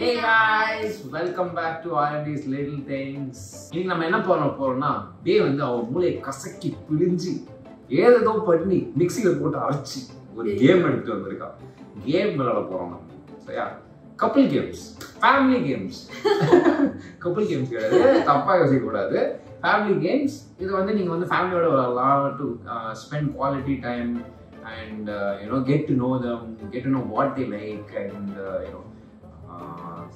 Hey guys, welcome back to R&D's Little Things. Today we are going to do a game. So yeah, couple games, family games. Couple games, family games. This is family to spend quality time and get to know them, get to know what they like and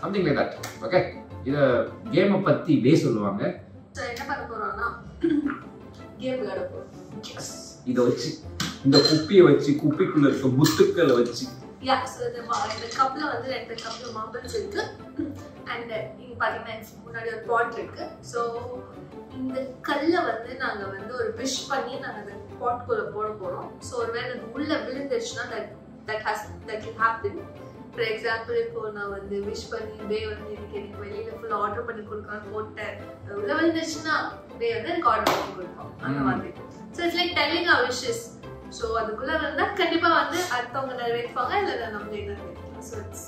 something like that. Okay, this game patti base solluvaanga. So enna paraporana game velada por. Yes, idu vechi inda kuppi vechi kuppikulla irukku mutukala vechi. Yeah, so the cup la vandu rendu cup marbles irukku and inga pathina munadi or pot irukku. So inda kalla vandu naanga vandu or wish panni naanga pot kulla poda porom. So or vela ulla vilundichna that will happen. For example, if you wish for eBay, full order record. So it's like telling our wishes. So it's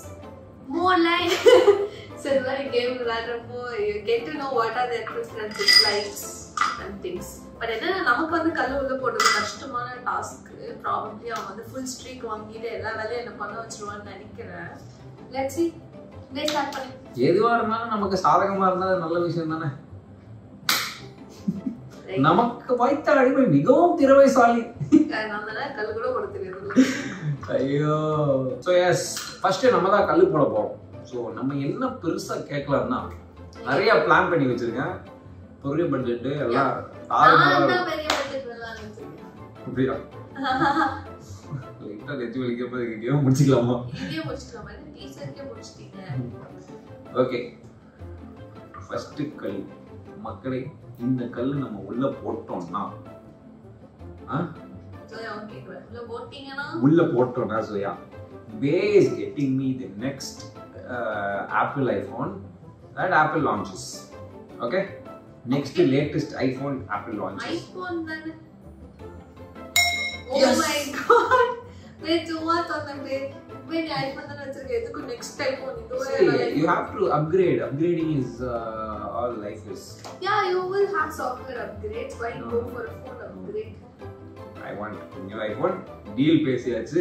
more like so game you get to know what are their preferences, likes and things. But if we have a task, probably have a full streak. Let's see. Let's start. So yes, first we will plan. Okay. First kal makkale indha kal nama ulla pottona soya Bay is getting me the next Apple iPhone that Apple launches. Okay, next latest iPhone Apple launches. iPhone then. Oh yes. My god. Wait, what on the way? When iPhone then next iPhone. See, you have to upgrade. Upgrading is all life is. Yeah, you will have software upgrades. Why go for a phone upgrade? I want a new iPhone. Deal pays it.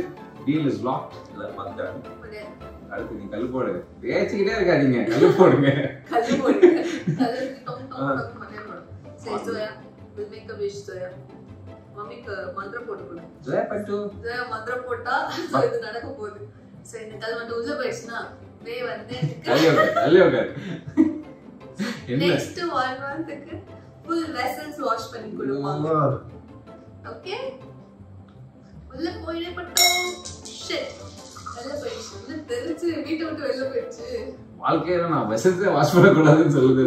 Deal is locked. Say Zoya, we'll make a wish, Zoya. Mommy, mantra potu. Zoya, pattu. Zoya, mantra potta. So idu nadakapodhu. So indakal vandu ulla poichna. Ve vandhe. Kalliyogar. Next 1 month ku full vessels wash panni kuduvaanga. Okay? Ulla poide pattu. Shit. Ulla poichu. Ulla therichu veetu vittu vella poichu. வாழ்க்கையில நான் வெசல்ஸே wash பண்ணக்கூடாதுன்னு சொல்லுது,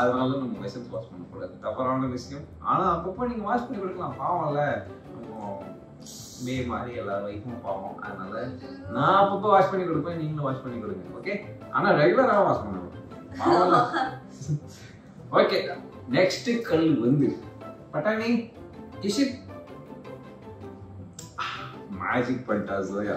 அதனால நம்ம vessels wash பண்ணக்கூடாது, தவறான விஷயம். ஆனால் அப்பப்போ நீங்கள் வாஷ் பண்ணி கொடுக்கலாம், பாவம் இல்லை, மே மாதிரி எல்லா வைஃபும் பாவம். அதனால நான் அப்பப்போ வாஷ் பண்ணி கொடுப்பேன், நீங்களும் வாஷ் பண்ணி கொடுங்க. ஓகே, ஆனால் ரெகுலராக வாஷ் பண்ணணும், பாவம் இல்லை. ஓகே, நெக்ஸ்ட் கல் வந்து பட்டாணி இஷிப் மேஜிக் பண்ணிட்டா சோயா.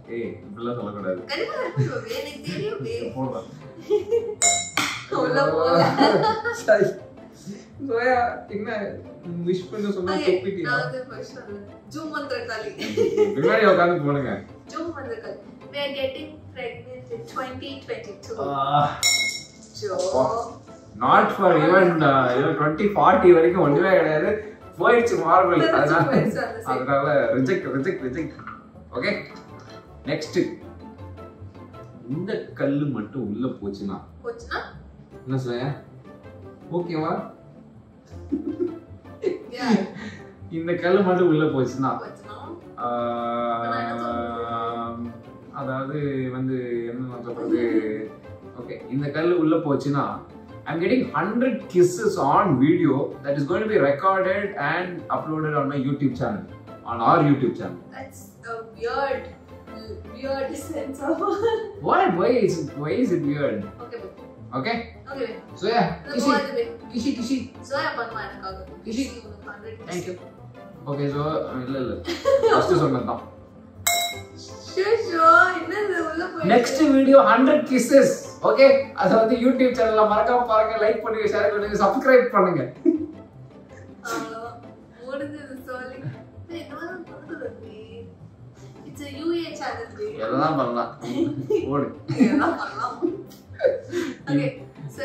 இவ்ளோ சொல்ல கூடாது. கரெக்ட்டா எனக்கு தெரியும் பே. போலாம். போலாம். சரி. சோயா என்ன விஷ் பண்ண சொன்னா கொப்பிட்டி. நான் ஃபர்ஸ்ட் சொல்றேன். ஜூம் மந்திரகாளி. பின்னாடி உட்கார்ந்து போடுங்க. ஜூம் மந்திரகாளி. We are getting pregnant in 2022. ஜோ. Not for even 2040 வரைக்கும் ஒண்ணுமே கிடையாது. போயிடுச்சு மார்வல். அதனால ரிஜெக்ட். ஓகே. Next, இந்த கல்லு மட்டும் உள்ள போச்சுனா என்ன சொல்ல? ஓகேவா? இந்த கல்லு மட்டும் உள்ள போச்சுனா அதாவது வந்து என்ன சொல்றது? ஓகே, இந்த கல்லு உள்ள போச்சுனா I'm getting 100 kisses on video that is going to be recorded and uploaded on my YouTube channel, on our YouTube channel. That's a weird sense of... What? Why is it weird? Okay. Okay? Okay. So yeah, kishi. So I have one more. Kishi. 100 kisses. Thank you. Okay, so... Next video, 100 kisses. Okay? That's on the YouTube channel. Like, share, subscribe. What is this? It's a UA channel. Okay. So,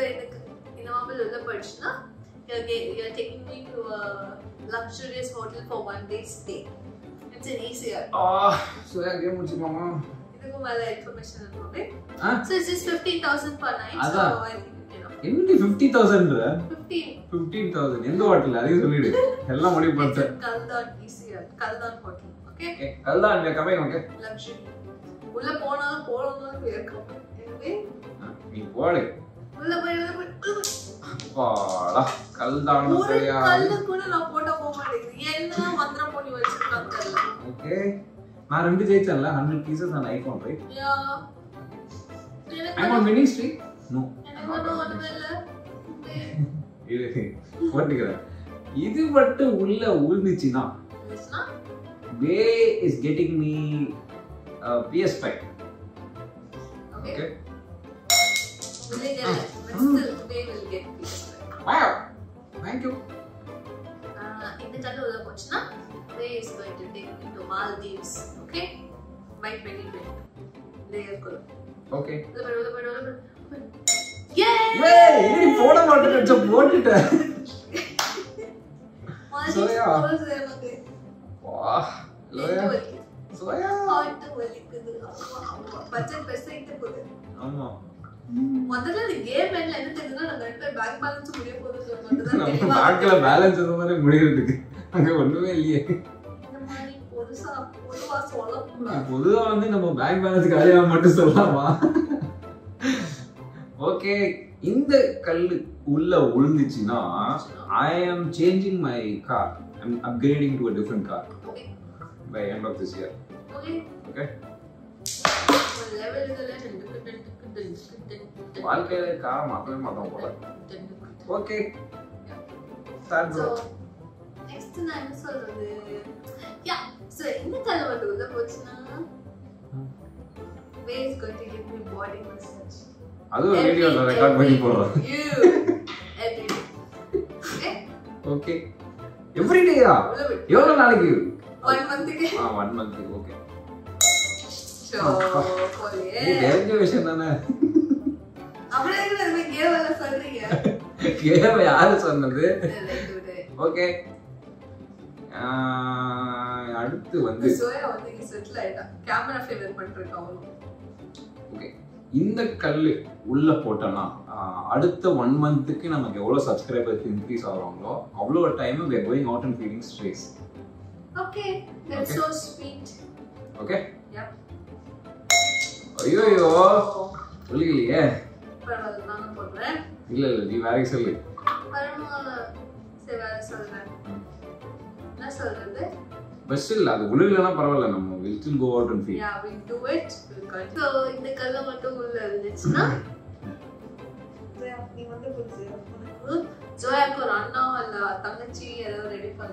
you're taking me to a luxurious hotel for one day stay. It's an AC. So I gave it to Mama. Information. Huh? So it's just 15,000 per night. So I think, you know. 50,000? 15,000. In the hotel, that is only. Hello, money burnt. Kaldon ECR. Kaldon hotel. Okay. Kaldon, we are coming. Okay. Luxury. Ulla pona, we are coming. Anyway. You go. Ulla, Kaldon. Kaldon, kuna na pota poma deki. Yella mandra poni vachchu kaldon. Okay. I have 100 pieces on iPhone, right? Yeah. I'm on winning streak? No. I'm not on winning streak. What is this? This is Bay is getting me a PS5. Okay. But still, Bay will get PS5. Wow! Thank you. In the title, Bay is going to take me to Maldives. Okay? By 2020. Layer color. Okay. Yay! Yay! You photo wanted to support it. So, yeah. Wow. Loya. So, yeah. Hot to work. Budget best thing to put in. No. The game and I think that back balance is very good. Back balance is very good. I don't know. Okay, in the Kallu Ulla Ulnichina, I am changing my car. I am upgrading to a different car. Okay. By end of this year. Okay. Okay. Okay. Start bro. Next time I will tell you. Yeah, so in the Bay is going to give me body massage. That's the video that I can't wait for. You! Every day. Okay? Okay. Every day? Yeah. You are not you. 1 month ago. Ah, 1 month ago. Okay. So, oh, yeah. This is a graduation. I'm going to give you a surgery. Okay. Camera favor. Okay. In the Kallu Ulla Potana, Adutha 1 month, we have a subscriber increase. Over time, we are going out and feeding strays. Okay, that's so sweet. Okay? Yep. Oh, yeah. But still, we'll still go out and feed. Yeah, we'll do it. We'll cut it. So, in the color, what do you want? Joya Kurana, ready for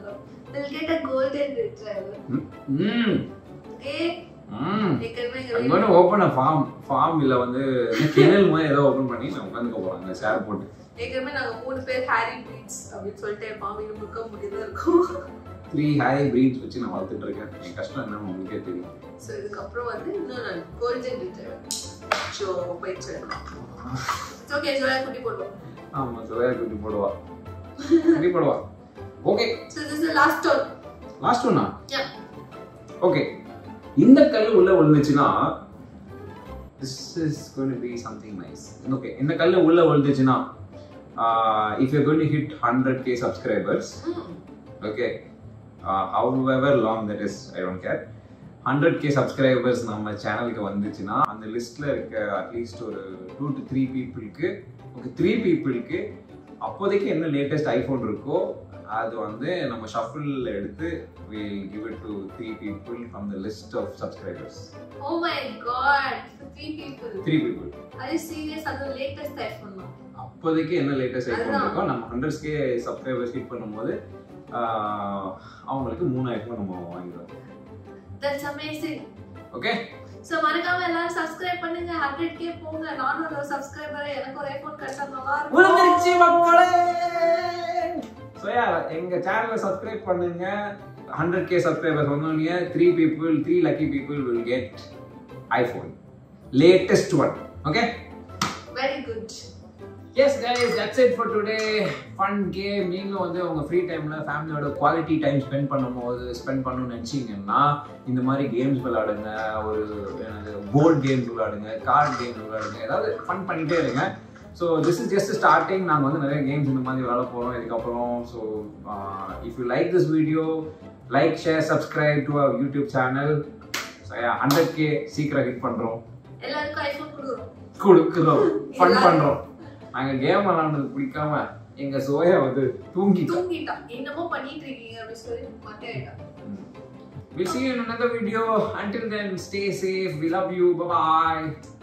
they'll get a golden retriever. Okay? I'm going to open a farm. I'm going to open a farm. 3 high breeds which in all the customer. So the copro was no golden retriever. So it's okay, Joya could be. Okay. So this is the last one. Last one? Yeah. Okay. In the Kallu, this is going to be something nice. Okay. In the Kallu, if you're going to hit 100k subscribers, okay. However long that is, I don't care. 100k subscribers on my channel, on the list, at least 2 to 3 people three people के अपो देखिए ना latest iPhone रुको आदो अंदे नमः shuffle लेते we'll give it to three people from the list of subscribers. Oh my God, so three people. Are you serious? आदो latest iPhone ना. अपो देखिए ना latest iPhone रुको नमः hundreds के subscribers की पर नमोदे आम वाले के 3 iPhone नमः आएगा. That's amazing. Okay. So मरका में लार सब्सक्राइब करने का 100K पोंगा नॉन वाला सब्सक्राइबर है यार को रेफोन करता नवार बोलो मेरी ची मक्कड़े so यार इंगे चैनल में सब्सक्राइब करने का 100K सब्सक्राइबर्स होने वाली है 3 lucky people will get iPhone latest one. Okay. Very good. Yes guys, that's it for today. Fun game. You guys, your free time la family oda quality time spend pannu nenchingena indha mari games veladunga or board games veladunga card games veladunga edavadhu fun pannite irunga. So this is just a starting. Naanga vandha nariya games indha mari velada porom idhukku appuram. So if you like this video, like, share, subscribe to our YouTube channel. So yeah, 100K seekra hit pandrom. Ellarku iPhone kudukurom fun pandrom. I am game around the camera. Inga Soya with the Tungita. We'll see you in another video. Until then, stay safe. We love you. Bye bye.